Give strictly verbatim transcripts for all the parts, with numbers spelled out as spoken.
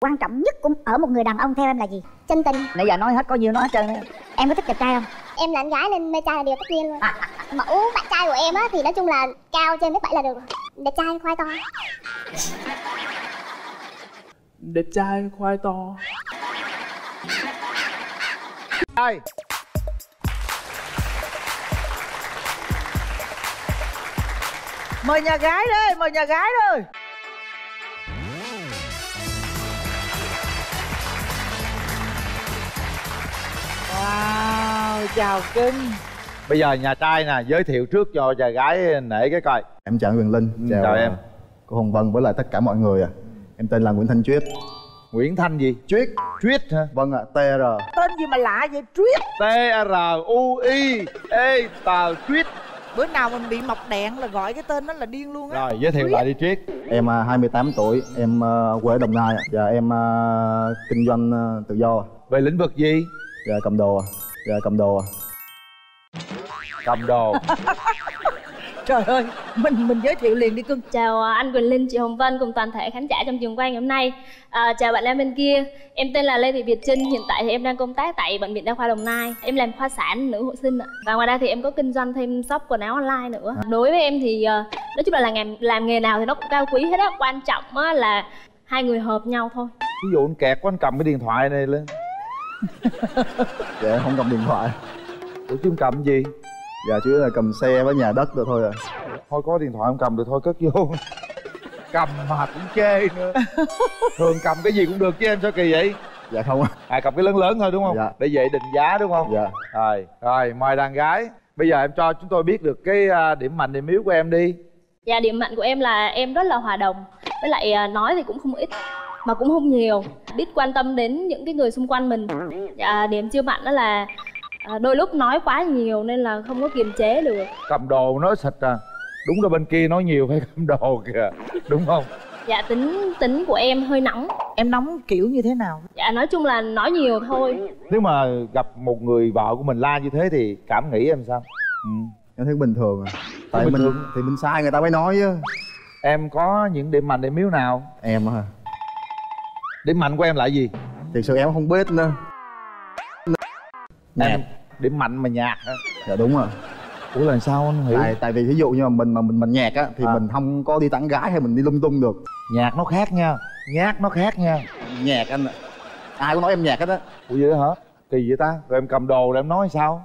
Quan trọng nhất cũng ở một người đàn ông theo em là gì? Chân tình. Nãy giờ nói hết, có nhiêu nói hết trơn. Em có thích đẹp trai không? Em là anh gái nên mê trai là điều tất nhiên luôn. À, à, à. Mẫu bạn trai của em á thì nói chung là cao trên mét bảy là được. Đẹp trai khoai to. Đẹp trai khoai to. Ai? Mời nhà gái đi, mời nhà gái đi. Wow, chào Kim. Bây giờ nhà trai nè, giới thiệu trước cho nhà gái nể cái coi. Em chào Quyền Linh. Chào, chào em. Cô Hồng Vân với lại tất cả mọi người à. Em tên là Nguyễn Thanh Chuyết. Nguyễn Thanh gì? Chuyết. Chuyết hả? Vâng ạ, à, tê rờ. Tên gì mà lạ vậy? Chuyết. T R U I E T. Chuyết. Bữa nào mình bị mọc đèn là gọi cái tên đó là điên luôn á. Rồi, giới thiệu Chuyết. Lại đi Chuyết. Em hai mươi tám tuổi, em quê ở Đồng Nai. Và em kinh doanh tự do. Về lĩnh vực gì? Dạ cầm đồ. Dạ cầm đồ. Cầm đồ. Trời ơi, mình mình giới thiệu liền đi cưng. Chào anh Quyền Linh, chị Hồng Vân cùng toàn thể khán giả trong trường quay ngày hôm nay. À, chào bạn em bên kia. Em tên là Lê Thị Việt Trinh, hiện tại thì em đang công tác tại bệnh viện Đa khoa Đồng Nai. Em làm khoa sản nữ hộ sinh ạ. Và ngoài ra thì em có kinh doanh thêm shop quần áo online nữa. Đối với em thì nói chung là làm nghề, làm nghề nào thì nó cũng cao quý hết á, quan trọng á là hai người hợp nhau thôi. Ví dụ anh kẹt quá anh cầm cái điện thoại này lên. Dạ em không cầm điện thoại. Ủa chứ em cầm gì? Dạ chứ là cầm xe với nhà đất được thôi à. Thôi có điện thoại không cầm được thôi cất vô. Cầm mà cũng chê nữa. Thường cầm cái gì cũng được chứ em sao kỳ vậy? Dạ không ạ. À cầm cái lớn lớn thôi đúng không? Dạ. Để vậy định giá đúng không? Dạ. Rồi, rồi mời đàn gái. Bây giờ em cho chúng tôi biết được cái điểm mạnh điểm yếu của em đi. Dạ điểm mạnh của em là em rất là hòa đồng. Với lại nói thì cũng không ít mà cũng không nhiều, biết quan tâm đến những cái người xung quanh mình. Dạ, điểm chưa mạnh đó là à, đôi lúc nói quá nhiều nên là không có kiềm chế được. Cầm đồ nói xịt à, đúng rồi bên kia nói nhiều phải cầm đồ kìa, đúng không? Dạ tính tính của em hơi nóng. Em nóng kiểu như thế nào? Dạ nói chung là nói nhiều thôi. Nếu mà gặp một người vợ của mình la như thế thì cảm nghĩ em sao? Ừ. Em thấy bình thường à. Tại bình mình thường. Thì mình sai người ta mới nói chứ. Em có những điểm mạnh điểm yếu nào? Em hả? Điểm mạnh của em là gì? Thật sự em không biết nữa. Nhạc. Em điểm mạnh mà nhạc á. Dạ đúng rồi. Ủa là sao anh hiểu? Tại, tại vì ví dụ như mà mình mà mình mình nhạc á thì à. Mình không có đi tán gái hay mình đi lung tung được. Nhạc nó khác nha. Nhạc nó khác nha. Nhạc anh ạ. Ai cũng nói em nhạc hết á. Ủa vậy hả? Kỳ vậy ta? Rồi em cầm đồ rồi em nói sao?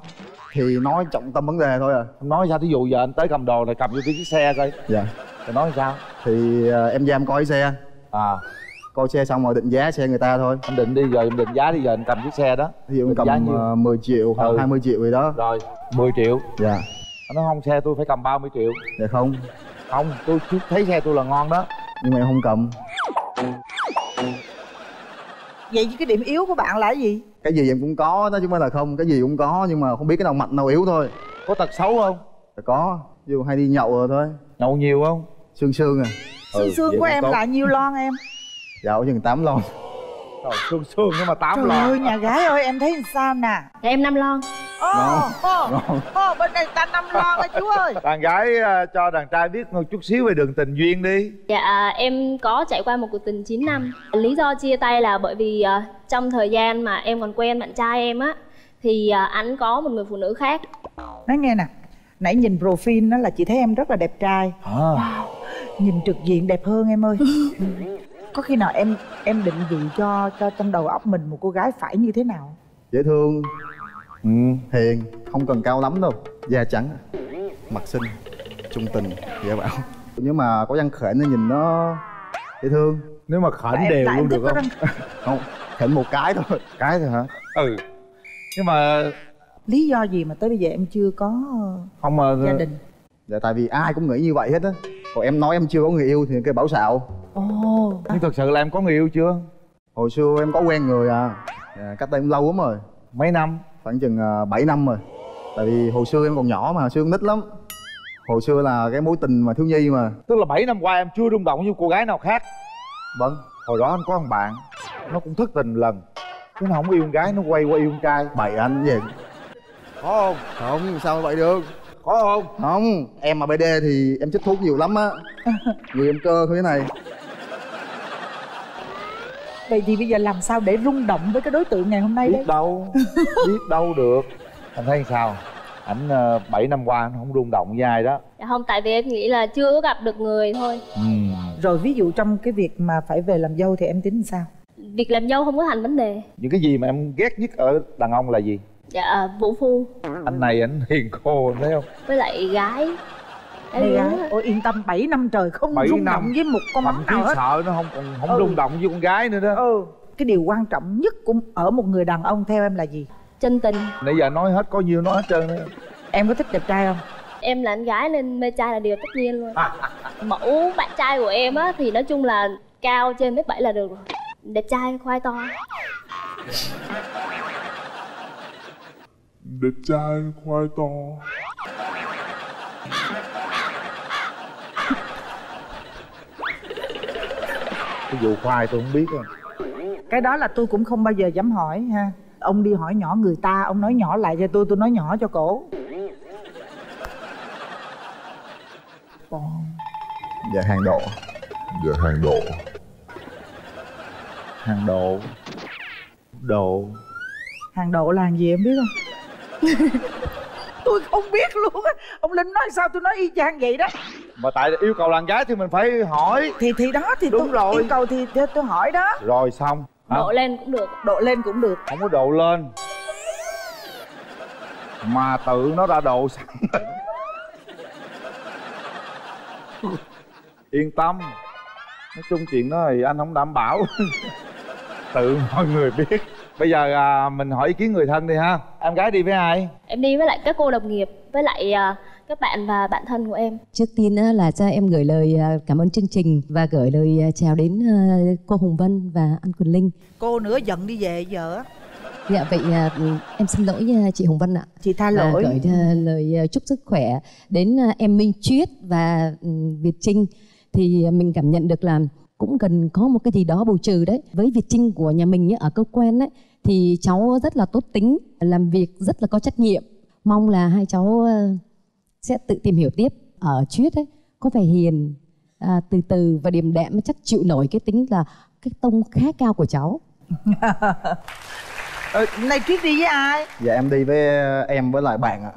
Thì nói trọng tâm vấn đề thôi à. Em nói sao? Thí dụ giờ anh tới cầm đồ này cầm vô cái chiếc xe coi. Dạ. Rồi nói sao? Thì uh, em ra em coi xe. À. Coi xe xong rồi định giá xe người ta thôi. Anh định đi giờ, em định giá đi giờ anh cầm chiếc xe đó. Ví dụ cầm giá như... mười triệu hoặc ừ. hai mươi triệu gì đó. Rồi, mười triệu. Dạ. Anh nói không xe tôi phải cầm ba mươi triệu. Dạ không. Không, tôi thấy xe tôi là ngon đó. Nhưng mà em không cầm. Vậy chứ cái điểm yếu của bạn là cái gì? Cái gì em cũng có đó chứ không phải là không. Cái gì cũng có nhưng mà không biết cái nào mạnh nào yếu thôi. Có tật xấu không? Dạ có. Ví dụ hay đi nhậu rồi thôi. Nhậu nhiều không? Sương sương à. Sương ừ, sương của em tốt. Là nhiêu lon em? Dạ ở chừng tám lon. Trời sương sương nhưng mà tám lon. Trời ơi nhà gái ơi em thấy sao nè? Dạ em năm lon. Ồ ồ bên này ta năm lon đó chú ơi. Đàn gái cho đàn trai biết một chút xíu về đường tình duyên đi. Dạ em có trải qua một cuộc tình chín năm. Lý do chia tay là bởi vì uh, trong thời gian mà em còn quen bạn trai em á thì uh, anh có một người phụ nữ khác. Nói nghe nè, nãy nhìn profile nó là chị thấy em rất là đẹp trai à. Wow, nhìn trực diện đẹp hơn em ơi. Có khi nào em em định vị cho cho trong đầu óc mình một cô gái phải như thế nào? Dễ thương, ừ, hiền, không cần cao lắm đâu, da trắng, mặt xinh, trung tình, dễ bảo. Nếu mà có răng khểnh nó nhìn nó dễ thương. Nếu mà khểnh đều luôn được không? Răng... không, khểnh một cái thôi. Cái thôi hả? Ừ. Nhưng mà lý do gì mà tới bây giờ em chưa có không mà... gia đình? Dạ tại vì ai cũng nghĩ như vậy hết á. Còn em nói em chưa có người yêu thì cái bảo xạo. Ồ. Nhưng thật sự là em có người yêu chưa? Hồi xưa em có quen người à, à cách đây cũng lâu lắm rồi. Mấy năm? Khoảng chừng bảy năm rồi. Tại vì hồi xưa em còn nhỏ mà, hồi xưa em nít lắm. Hồi xưa là cái mối tình mà thiếu nhi mà. Tức là bảy năm qua em chưa rung động như cô gái nào khác. Vâng. Hồi đó anh có thằng bạn, nó cũng thất tình lần. Chứ nó không có yêu con gái, nó quay qua yêu con trai. Bậy anh vậy. Có không? Không, sao vậy được. Có không? Không, em mà bê đê thì em chích thuốc nhiều lắm á. Người em cơ thế này. Vậy thì bây giờ làm sao để rung động với cái đối tượng ngày hôm nay đấy? Biết đâu biết đâu được. Anh thấy sao? Ảnh bảy năm qua anh không rung động với ai đó. Dạ không, tại vì em nghĩ là chưa có gặp được người thôi. Ừ. Rồi ví dụ trong cái việc mà phải về làm dâu thì em tính sao? Việc làm dâu không có thành vấn đề. Những cái gì mà em ghét nhất ở đàn ông là gì? Dạ, vũ phu. Anh này anh hiền khô, thấy không? Với lại gái. Em gái. Ôi yên tâm, bảy năm trời không rung động với một con mắm nào hết. Sợ nó không còn không ừ. rung động với con gái nữa đó. Ừ. Cái điều quan trọng nhất của ở một người đàn ông theo em là gì? Chân tình. Nãy giờ nói hết, có nhiêu nói hết trơn đó. Em có thích đẹp trai không? Em là anh gái nên mê trai là điều tất nhiên luôn. À, à, à. Mẫu bạn trai của em á thì nói chung là cao trên mét bảy là được rồi. Đẹp trai, khoai to. Đẹp trai, khoai to. Cái vụ khoai tôi không biết rồi. Cái đó là tôi cũng không bao giờ dám hỏi ha. Ông đi hỏi nhỏ người ta, ông nói nhỏ lại cho tôi, tôi nói nhỏ cho cổ. Còn... Dạ hàng độ. Dạ hàng độ. Hàng độ. Độ. Hàng độ là hàng gì em biết không? Tôi không biết luôn á. Ông Linh nói sao tôi nói y chang vậy đó. Mà tại yêu cầu làng gái thì mình phải hỏi. Thì thì đó thì đúng tôi, rồi. Yêu cầu thì, thì tôi hỏi đó. Rồi xong. Độ à? Lên cũng được. Độ lên cũng được. Không có độ lên mà tự nó đã độ sẵn. Yên tâm. Nói chung chuyện đó thì anh không đảm bảo. Tự mọi người biết. Bây giờ à, mình hỏi ý kiến người thân đi ha. Em gái đi với ai? Em đi với lại các cô đồng nghiệp, với lại à, các bạn và bạn thân của em. Trước tiên là cho em gửi lời cảm ơn chương trình và gửi lời chào đến cô Hồng Vân và anh Quyền Linh. Cô nữa giận đi về giờ. Dạ vậy em xin lỗi chị Hồng Vân ạ. Chị tha lỗi. Gửi lời chúc sức khỏe đến em Minh Chuyết và Việt Trinh. Thì mình cảm nhận được là cũng cần có một cái gì đó bù trừ đấy. Với Việt Trinh của nhà mình ở cơ quan ấy, thì cháu rất là tốt tính, làm việc rất là có trách nhiệm. Mong là hai cháu sẽ tự tìm hiểu tiếp. Ở Chuyết ấy, có vẻ hiền, à, từ từ và điềm đạm, chắc chịu nổi cái tính là cái tông khá cao của cháu. Ờ, này Chuyết đi với ai? Dạ em đi với em với lại bạn ạ.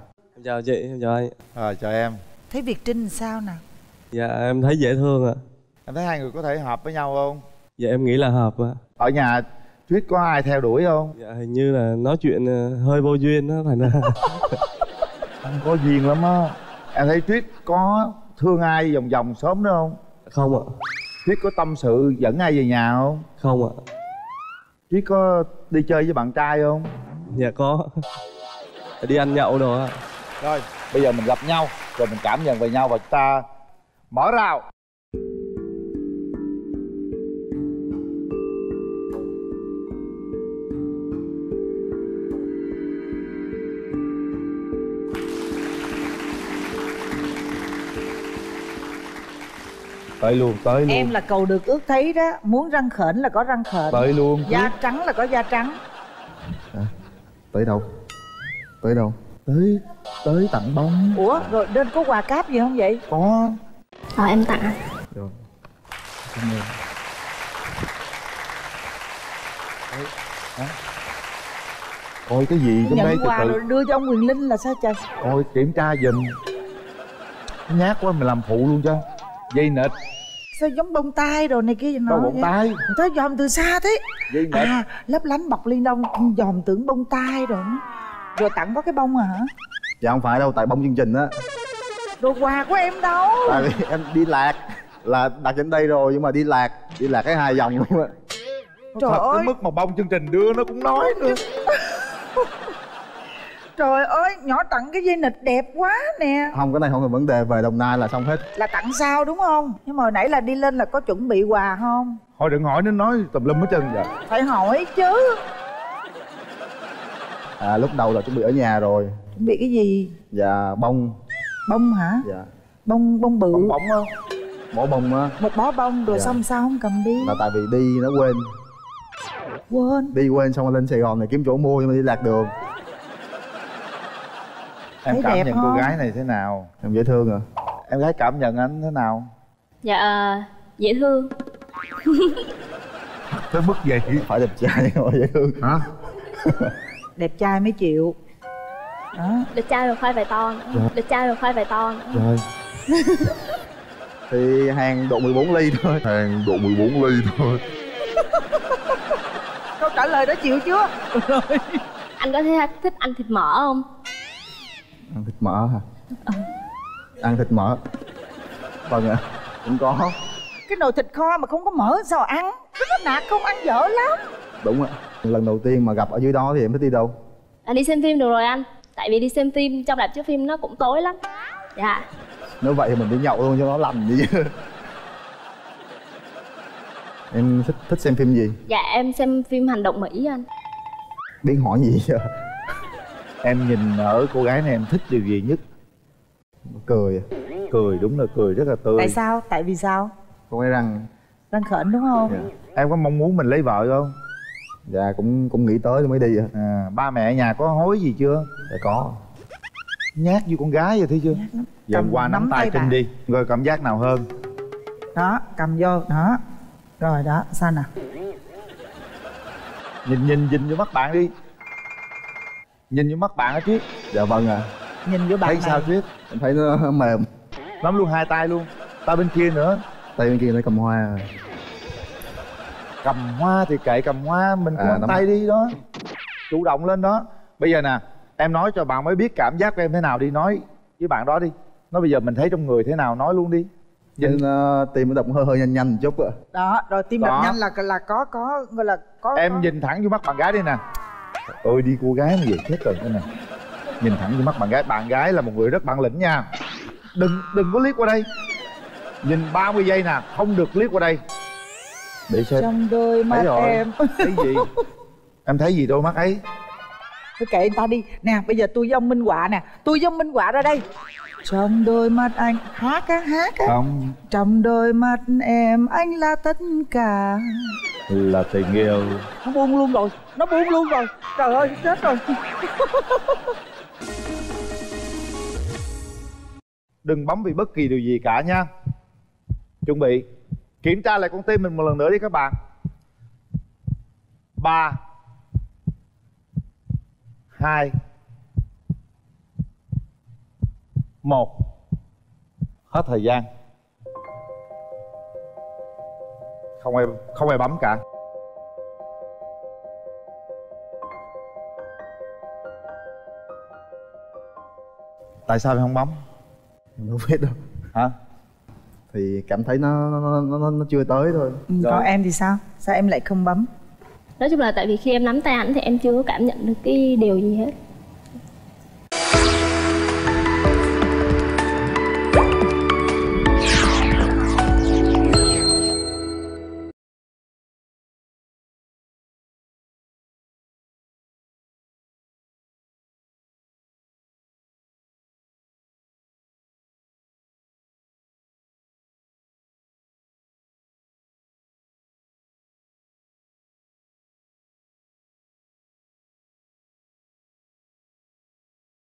Chào chị, chào anh. À, chào em. Thấy Việt Trinh sao nào? Dạ em thấy dễ thương ạ. Em thấy hai người có thể hợp với nhau không? Dạ em nghĩ là hợp ạ. Ở nhà Chuyết có ai theo đuổi không? Dạ hình như là nói chuyện hơi vô duyên đó thành ra. Không có duyên lắm á. Em thấy Chuyết có thương ai vòng vòng sớm nữa không? Không ạ. Chuyết có tâm sự dẫn ai về nhà không? Không ạ. Chuyết có đi chơi với bạn trai không? Dạ có. Đi ăn nhậu đồ ạ. Rồi bây giờ mình gặp nhau rồi mình cảm nhận về nhau và chúng ta mở rào. Tới luôn, tới luôn. Em là cầu được ước thấy đó. Muốn răng khểnh là có răng khểnh. Tới luôn. Da trắng là có da trắng. À, tới đâu? Tới đâu? Tới tới tặng bông. Ủa, rồi nên có quà cáp gì không vậy? Có. Ờ, em tặng. Rồi. Cảm ơn. Coi cái gì trong đây từ từ. Nhận quà rồi đưa cho ông Quyền Linh là sao trời? Coi kiểm tra giùm. Nhát quá mày làm phụ luôn cho. Dây nịt. Sao giống bông tai rồi này kia. Đâu bông tai. Người ta dòm từ xa thế. Dây nịt. À, lấp lánh bọc ly đông, dòm tưởng bông tai rồi. Rồi tặng có cái bông à hả? Dạ không phải đâu, tại bông chương trình á. Đồ quà của em đâu? Tại vì em đi lạc. Là đặt đến đây rồi nhưng mà đi lạc. Đi lạc cái hai vòng luôn á. Trời thật ơi. Tới mức mà bông chương trình đưa nó cũng nói nữa. Trời ơi, nhỏ tặng cái dây nịt đẹp quá nè. Không, cái này không có vấn đề, về Đồng Nai là xong hết. Là tặng sao đúng không? Nhưng mà hồi nãy là đi lên là có chuẩn bị quà không? Thôi đừng hỏi, nó nói tùm lum hết trơn vậy. Phải hỏi chứ. À, lúc đầu là chuẩn bị ở nhà rồi. Chuẩn bị cái gì? Dạ, bông. Bông hả? Dạ. Bông, bông bự. Bông bóng không? Bó bông á. Một bó bông rồi dạ. Xong sao không cầm đi? Là tại vì đi nó quên. Quên? Đi quên xong rồi lên Sài Gòn này kiếm chỗ mua nhưng mà đi lạc đường. Em thấy cảm nhận không? Cô gái này thế nào? Em dễ thương à? Em gái cảm nhận anh thế nào? Dạ, dễ thương. tới mức vậy? Phải đẹp trai thôi, dễ thương hả? Đẹp trai mới chịu đó. Đẹp trai rồi khoai vài to nữa. Dạ. Đẹp trai rồi khoai vài to nữa. Rồi. Thì hàng độ mười bốn ly thôi. Hàng độ mười bốn ly thôi. Câu trả lời đã chịu chưa? Anh có thấy thích ăn thịt mỡ không? Ăn thịt mỡ hả? Ừ. Ăn thịt mỡ. Vâng ạ, cũng có. Cái nồi thịt kho mà không có mỡ sao ăn? Nó nạt không ăn dở lắm. Đúng ạ. Lần đầu tiên mà gặp ở dưới đó thì em thích đi đâu? Anh đi xem phim được rồi anh. Tại vì đi xem phim trong rạp chiếu phim nó cũng tối lắm. Dạ. Nếu vậy thì mình đi nhậu luôn cho nó lành vậy chứ. Em thích thích xem phim gì? Dạ em xem phim hành động Mỹ anh. Biến hỏi gì vậy? Em nhìn ở cô gái này em thích điều gì nhất? Cười. Cười, đúng là cười rất là tươi. Tại sao? Tại vì sao? Cô ấy răng. Răng khểnh đúng không? Dạ. Em có mong muốn mình lấy vợ không? Dạ cũng cũng nghĩ tới mới đi vậy. À, ba mẹ ở nhà có hối gì chưa? Dạ có. Nhát như con gái vậy thấy chưa? Giờ qua nắm tay Trinh đi. Rồi cảm giác nào hơn? Đó, cầm vô, đó. Rồi đó, sao nè. Nhìn nhìn nhìn vô mắt bạn đi. Nhìn vô mắt bạn á Chuyết. Dạ vâng ạ. À. Nhìn vô bạn thấy này. Sao Chuyết? Em thấy nó mềm. Nắm luôn hai tay luôn. Tay bên kia nữa. Tay bên kia nó cầm hoa rồi. Cầm hoa thì kệ cầm hoa. Mình cũng à, nắm tay đi đó. Chủ động lên đó. Bây giờ nè, em nói cho bạn mới biết cảm giác của em thế nào đi. Nói với bạn đó đi. Nói bây giờ mình thấy trong người thế nào nói luôn đi. Nhìn uh, tim đập hơi hơi nhanh nhanh một chút ạ. Đó, rồi tim đó. Đập nhanh là là có có gọi là có. Em có. Nhìn thẳng vô mắt bạn gái đi nè. Ôi đi cô gái mà vậy chết rồi nè. Nhìn thẳng vô mắt bạn gái. Bạn gái là một người rất bản lĩnh nha. Đừng đừng có liếc qua đây. Nhìn ba mươi giây nè, không được liếc qua đây. Để xem. Trong đôi mắt em. Thấy gì? Em thấy gì đôi mắt ấy? Thôi kệ người ta đi. Nè, bây giờ tôi với ông Minh Họa nè. Tôi với ông Minh Họa ra đây. Trong đôi mắt anh. Hát á, hát á. Không. Trong đôi mắt em, anh là tất cả. Là tình yêu. Nó buông luôn rồi. Nó buông luôn rồi. Trời ơi, chết rồi. Đừng bấm vì bất kỳ điều gì cả nha. Chuẩn bị. Kiểm tra lại con tim mình một lần nữa đi các bạn. Ba hai một. Hết thời gian. Không ai, không ai bấm cả. Tại sao em không bấm? Em không biết đâu. Hả? Thì cảm thấy nó nó, nó, nó chưa tới thôi. Ừ, còn em thì sao? Sao em lại không bấm? Nói chung là tại vì khi em nắm tay ảnh thì em chưa có cảm nhận được cái điều gì hết.